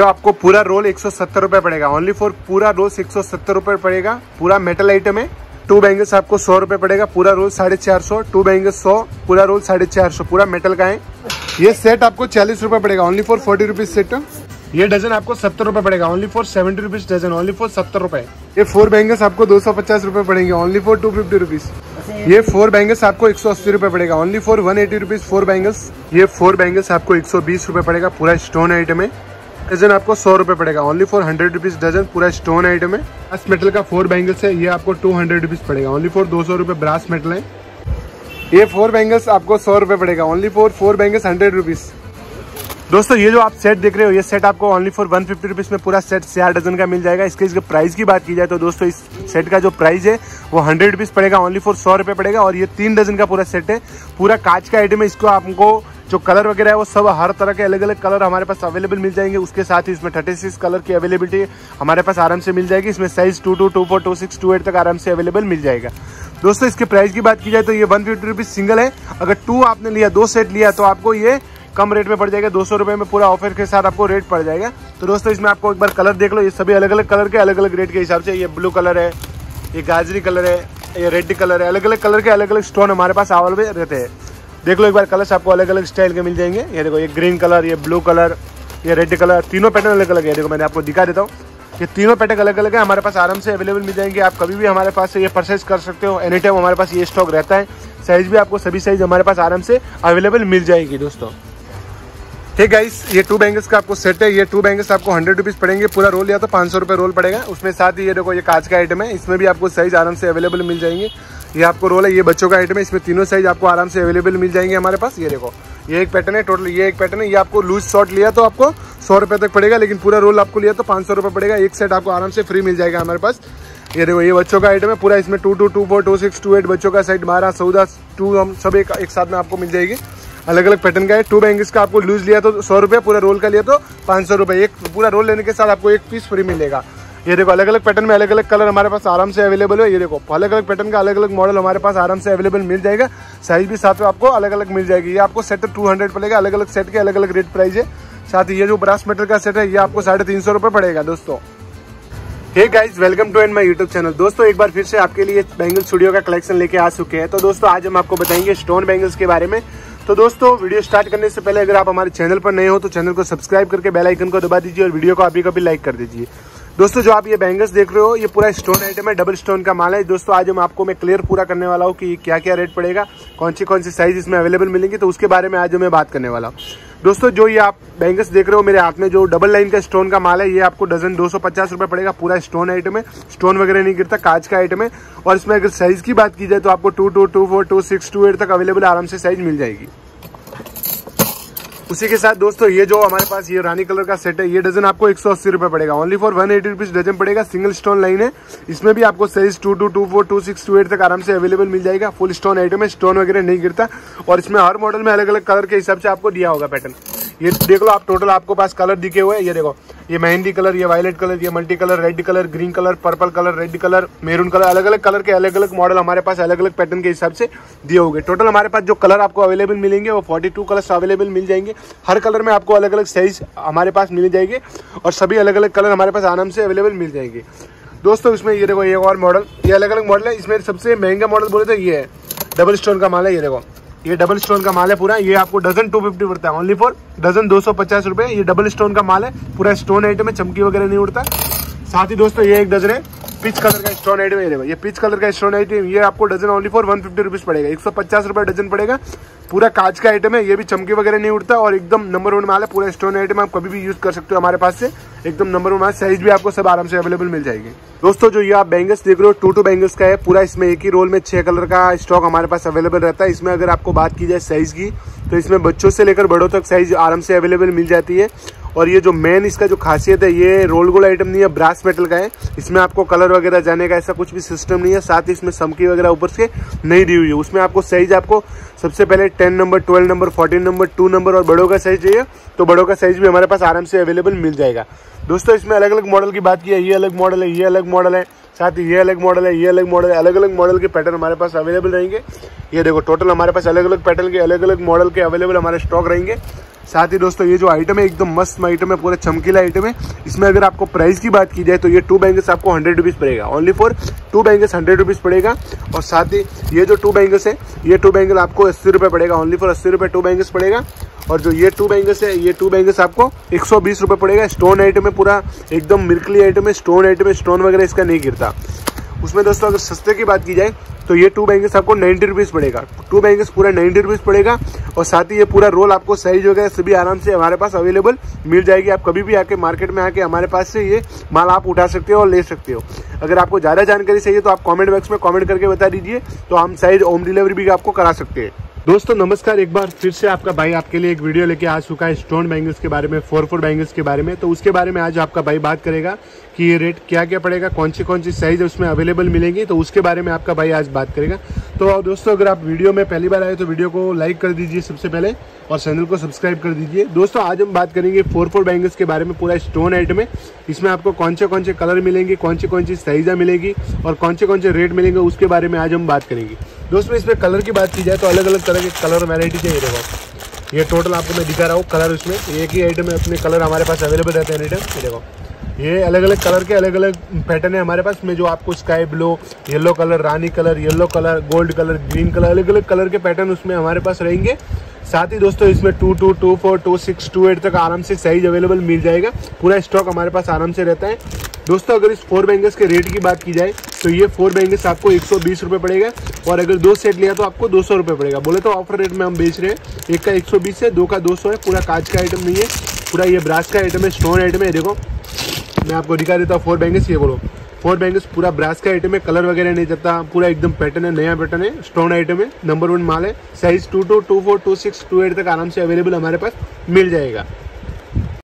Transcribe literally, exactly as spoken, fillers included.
जो आपको पूरा रोल एक सौ सत्तर रुपये पड़ेगा, ओनली फॉर पूरा रोल एक सौ सत्तर रुपये पड़ेगा। पूरा मेटल आइटम है। टू बैंगल्स आपको सौ रुपये पड़ेगा, पूरा रोल साढ़े चार सौ, टू बैंगल्स सौ, पूरा रोल साढ़े चार सौ, पूरा मेटल का है। ये सेट आपको चालीस रुपये पड़ेगा, only for forty rupees set. ये डजन आपको सत्तर रुपये पड़ेगा, only for seventy rupees dozen, only for सत्तर रुपये। ये फोर बैंगल्स आपको दो सौ पचास रुपये पड़ेंगे, only for two fifty rupees. ये फोर बैंगल्स आपको एक सौ अस्सी रुपये पड़ेगा, only for one eighty rupees four bangles. ये फोर बैंगल्स आपको एक सौ बीस रुपये पड़ेगा, पूरा स्टोन आइटम है। डजन आपको सौ रुपये पड़ेगा, only for hundred rupees dozen, पूरा स्टोन आइटम है। ब्रास मेटल का फोर बैंगल्स है, ये आपको टू हंड्रेड रुपीज़ पड़ेगा, ओनली फॉर दो सौ रुपये ब्रास मेटल है। ये फोर बैंगल्स आपको सौ रुपये पड़ेगा, only for four bangles hundred rupees. दोस्तों ये जो आप सेट देख रहे हो, ये सेट आपको only for one fifty rupees में पूरा सेट चार डजन का मिल जाएगा। इसके इसके प्राइस की बात की जाए तो दोस्तों इस सेट का जो प्राइस है वो हंड्रेड रुपीज़ पड़ेगा, ओनली फॉर सौ रुपये पड़ेगा। और ये तीन डजन का पूरा सेट है, पूरा कांच का आइटम है। इसको आपको जो कलर वगैरह है वो सब हर तरह के अलग अलग कलर हमारे पास अवेलेबल मिल जाएंगे। उसके साथ ही इसमें छत्तीस कलर की अवेलेबिलिटी हमारे पास आराम से मिल जाएगी। इसमें साइज बाईस, चौबीस, छब्बीस, अट्ठाईस तक आराम से अवेलेबल मिल जाएगा। दोस्तों इसके प्राइस की बात की जाए तो ये वन फिफ्टी रुपीज़ सिंगल है। अगर टू आपने लिया, दो सेट लिया तो आपको ये कम रेट में पड़ जाएगा, दो सौ रुपये में पूरा ऑफर के साथ आपको रेट पड़ जाएगा। तो दोस्तों इसमें आपको एक बार कलर देख लो, ये सभी अलग अलग कलर के अलग अलग रेट के हिसाब से। ये ब्लू कलर है, ये गाजरी कलर है, ये रेड कलर है। अलग अलग कलर के अलग अलग स्टोन हमारे पास अवेलेबल रहते हैं। देख लो एक बार, कलर्स आपको अलग अलग स्टाइल के मिल जाएंगे। ये देखो, ये ग्रीन कलर, ये ब्लू कलर, ये रेड कलर, तीनों पैटर्न अलग अलग है। देखो मैंने आपको दिखा देता हूँ, ये तीनों पैटर्न अलग अलग है, हमारे पास आराम से अवेलेबल मिल जाएंगे। आप कभी भी हमारे पास से ये परचेज कर सकते हो, एनी टाइम हमारे पास ये स्टॉक रहता है। साइज़ भी आपको सभी साइज़ हमारे पास आराम से अवेलेबल मिल जाएगी। दोस्तों ठीक है, इस ये टू बैंगल्स का आपको सेट है। ये टू बैंगल्स आपको हंड्रेड रुपीज़ पड़ेंगे, पूरा रोल लिया तो पाँच सौ रुपये रोल पड़ेगा। उसमें साथ ही ये देखो, ये कांच का आइटम है, इसमें भी आपको साइज़ आराम से अवेलेबल मिल जाएंगे। ये आपको रोल है, ये बच्चों का आइटम है, इसमें तीनों साइज आपको आराम से अवेलेबल मिल जाएंगे हमारे पास। ये देखो, ये एक पैटर्न है टोटल, ये एक पैटर्न है। ये आपको लूज शॉर्ट लिया तो आपको सौ रुपये तक पड़ेगा, लेकिन पूरा रोल आपको लिया तो पाँच सौ रुपये पड़ेगा। एक सेट आपको आराम से फ्री मिल जाएगा हमारे पास। ये देखो, ये बच्चों का आइटम है पूरा, इसमें two two two four two six two eight बच्चों का साइड बारह चौदह टू हम सब एक, एक साथ में आपको मिल जाएगी। अलग अलग पैटर्न का है। टू बैंगल्स का आपको लूज लिया तो सौ रुपये, पूरा रोल का लिया तो पाँच सौ रुपये। एक पूरा रोल लेने के साथ आपको एक पीस फ्री मिलेगा। ये देखो, अलग अलग पैटर्न में अलग अलग कलर हमारे पास आराम से अवेलेबल है। ये देखो, अलग अलग पैटर्न का अलग अलग मॉडल हमारे पास आराम से अवेलेबल मिल जाएगा। साइज भी साथ में आपको अलग अलग मिल जाएगी। ये आपको सेट टू हंड्रेड पड़ेगा, अलग अलग सेट के अलग अलग रेट प्राइस है। साथ ही ये जो ब्रास मेटल का सेट है, ये आपको साढ़े तीन सौ रुपये पड़ेगा। दोस्तों hey guys, welcome to and my YouTube channel. दोस्तों एक बार फिर से आपके लिए बैंगल स्टूडियो का कलेक्शन लेके आ चुके हैं। तो दोस्तों आज हम आपको बताएंगे स्टोन बैंगल्स के बारे में। तो दोस्तों वीडियो स्टार्ट करने से पहले अगर आप हमारे चैनल पर नए हो तो चैनल को सब्सक्राइब करके बेल आइकन को दबा दीजिए और वीडियो को अभी कभी लाइक कर दीजिए। दोस्तों जो आप ये बैंगल्स देख रहे हो, ये पूरा स्टोन आइटम है, डबल स्टोन का माल है। दोस्तों आज हम आपको मैं क्लियर पूरा करने वाला हूँ कि क्या क्या रेट पड़ेगा, कौन सी कौन सी साइज इसमें अवेलेबल मिलेंगी, तो उसके बारे में आज मैं बात करने वाला हूँ। दोस्तों जो ये आप बैंगल्स देख रहे हो मेरे हाथ में, जो डबल लाइन का स्टोन का माल है, ये आपको डजन दो सौ पचास रुपये पड़ेगा। पूरा स्टोन आइटम है, स्टोन वगैरह नहीं गिरता, कांच का आइटम है। और इसमें अगर साइज़ की बात की जाए तो आपको two two two four two six two eight तक अवेलेबल आराम से साइज मिल जाएगी। उसी के साथ दोस्तों ये जो हमारे पास ये रानी कलर का सेट है, ये डजन आपको एक सौ अस्सी रुपये पड़ेगा, only for one eighty rupees dozen पड़ेगा। सिंगल स्टोन लाइन है, इसमें भी आपको size two two two four two six two eight तक आराम से अवेलेबल मिल जाएगा। फुल स्टोन आइटम है, स्टोन वगैरह नहीं गिरता। और इसमें हर मॉडल में अलग अलग कलर के हिसाब से आपको दिया होगा पैटर्न। ये देख लो आप, टोटल आपको पास कलर दिखे हुए हैं। ये देखो, ये मेहंदी कलर, ये वायलेट कलर, ये multi colour, red colour, green colour, purple colour, red colour, maroon colour, अलग अलग कलर के अलग अलग मॉडल हमारे पास अलग अलग पैटर्न के हिसाब से दिए होंगे। टोटल हमारे पास जो कलर आपको अवेलेबल मिलेंगे वो बयालीस कलर्स अवेलेबल मिल जाएंगे। हर कलर में आपको अलग अलग साइज हमारे पास मिल जाएगी और सभी अलग अलग कलर हमारे पास आराम से अवेलेबल मिल जाएंगे। दोस्तों इसमें ये देखो, ये और मॉडल, ये अलग अलग मॉडल है। इसमें सबसे महंगा मॉडल बोले तो ये है, डबल स्टोन का माल है। ये देखो, ये डबल स्टोन का माल है पूरा, ये आपको डजन टू फिफ्टी पड़ता है, ओनली फॉर डजन दो सौ पचास रुपये। ये डबल स्टोन का माल है, पूरा स्टोन आइटम है, चमकी वगैरह नहीं उड़ता। साथ ही दोस्तों ये एक डजन है, पिच कलर का स्टोन आइटम है। ये पिच कलर का स्टोन आइटम, ये आपको dozen only for one fifty rupees पड़ेगा, एक सौ पचास रुपये डजन पड़ेगा। पूरा कांच का आइटम है, ये भी चमकी वगैरह नहीं उड़ता और एकदम नंबर वन माल है। पूरा स्टोन आइटम आप कभी भी यूज़ कर सकते हो हमारे पास से, एकदम नंबर वन माल। साइज भी आपको सब आराम से अवेलेबल मिल जाएगी। दोस्तों जो ये आप बैंगल्स देख रहे हो, टू टू बैंगल्स का है पूरा, इसमें एक ही रोल में छः कलर का स्टॉक हमारे पास अवेलेबल रहता है। इसमें अगर आपको बात की जाए साइज़ की तो इसमें बच्चों से लेकर बड़ों तक साइज़ आराम से अवेलेबल मिल जाती है। और ये जो मेन इसका जो खासियत है, ये रोल गोल आइटम नहीं है, ब्रास मेटल का है। इसमें आपको कलर वगैरह जाने का ऐसा कुछ भी सिस्टम नहीं है। साथ ही इसमें समकी वगैरह ऊपर से नहीं दी हुई है। उसमें आपको साइज आपको सबसे पहले ten number, twelve number, fourteen number, two number और बड़ों का साइज चाहिए तो बड़ों का साइज भी हमारे पास आराम से अवेलेबल मिल जाएगा। दोस्तों इसमें अलग अलग मॉडल की बात की है, ये अलग मॉडल है, ये अलग मॉडल है। साथ ही ये अलग मॉडल है, ये अलग मॉडल है, अलग अलग मॉडल के पैटर्न हमारे पास अवेलेबल रहेंगे। ये देखो टोटल हमारे पास अलग अलग पैटर्न के अलग अलग मॉडल के अवेलेबल हमारे स्टॉक रहेंगे। साथ ही दोस्तों ये जो आइटम है एकदम मस्त आइटम है, पूरा चमकीला आइटम है। इसमें अगर आपको प्राइस की बात की जाए तो ये टू बैंगल्स आपको हंड्रेड रुपीज़ पड़ेगा, only for two bangles hundred rupees पड़ेगा। और साथ ही ये जो टू बैंगल्स है ये टू बैंगल आपको अस्सी रुपये पड़ेगा, ओनली फॉर अस्सी रुपये टू बैंगल्स पड़ेगा। और जो ये टू बैंगल्स है ये टू बैंगल्स आपको एक सौ बीस रुपये पड़ेगा। स्टोन आइटम है, पूरा एकदम मिर्कली आइटम है, स्टोन आइटम है, स्टोन वगैरह इसका नहीं गिरता। उसमें दोस्तों अगर सस्ते की बात की जाए तो ये टू बैंगल्स आपको नाइन्टी रुपीज़ पड़ेगा, टू बैंगल्स पूरा नाइन्टी रुपीज़ पड़ेगा। और साथ ही ये पूरा रोल आपको साइज वगैरह सभी आराम से हमारे पास अवेलेबल मिल जाएगी। आप कभी भी आके मार्केट में आके हमारे पास से ये माल आप उठा सकते हो और ले सकते हो। अगर आपको ज़्यादा जानकारी चाहिए तो आप कमेंट बॉक्स में कमेंट करके बता दीजिए, तो हम साइज होम डिलीवरी भी आपको करा सकते हैं। दोस्तों नमस्कार, एक बार फिर से आपका भाई आपके लिए एक वीडियो लेके आ चुका है स्टोन बैंगल्स के बारे में, फोर फोर बैंगल्स के बारे में। तो उसके बारे में आज आपका भाई बात करेगा कि ये रेट क्या क्या पड़ेगा, कौन सी कौन सी साइज़ उसमें अवेलेबल मिलेंगी, तो उसके बारे में आपका भाई आज बात करेगा। तो दोस्तों अगर आप वीडियो में पहली बार आए तो वीडियो को लाइक कर दीजिए सबसे पहले, और चैनल को सब्सक्राइब कर दीजिए। दोस्तों आज हम बात करेंगे फोर फोर बैंगल्स के बारे में, पूरा स्टोन आइटम है। इसमें आपको कौन से कौन से कलर मिलेंगे, कौन सी कौन सी साइज़ मिलेगी और कौन से कौन से रेट मिलेंगे, उसके बारे में आज हम बात करेंगे। दोस्तों इसमें कलर की बात की जाए तो अलग अलग तरह के कलर वैरायटी चाहिए। देखो ये टोटल आपको मैं दिखा रहा हूँ कलर, उसमें एक ही आइटम में अपने कलर हमारे पास अवेलेबल रहते हैं। आइटम देखो ये अलग अलग कलर के अलग अलग पैटर्न है हमारे पास में, जो आपको स्काई ब्लू, येलो कलर, रानी colour, yellow colour, gold colour, green colour, अलग अलग कलर के पैटर्न उसमें हमारे पास रहेंगे। साथ ही दोस्तों इसमें two two two four two six two eight तक आराम से साइज अवेलेबल मिल जाएगा, पूरा स्टॉक हमारे पास आराम से रहता है। दोस्तों अगर इस फोर बैंगल्स के रेट की बात की जाए तो ये फोर बैंगल्स आपको एक सौ बीस रुपये पड़ेगा, और अगर दो सेट लिया तो आपको दो सौ रुपये पड़ेगा। बोले तो ऑफर रेट में हम बेच रहे हैं, एक का एक सौ बीस है, दो का दो सौ है। पूरा कांच का आइटम नहीं है, पूरा ये ब्रास का आइटम है, स्टोन आइटम है। देखो मैं आपको दिखा देता हूँ फोर बैंगल्स, ये बोलो फोर बैंगल्स पूरा ब्रास का आइटम है, कलर वगैरह नहीं जाता, पूरा एकदम पैटर्न है, नया पैटर्न है, स्टोन आइटम है, नंबर वन माल है। Size two two two four two six two eight तक आराम से अवेलेबल हमारे पास मिल जाएगा।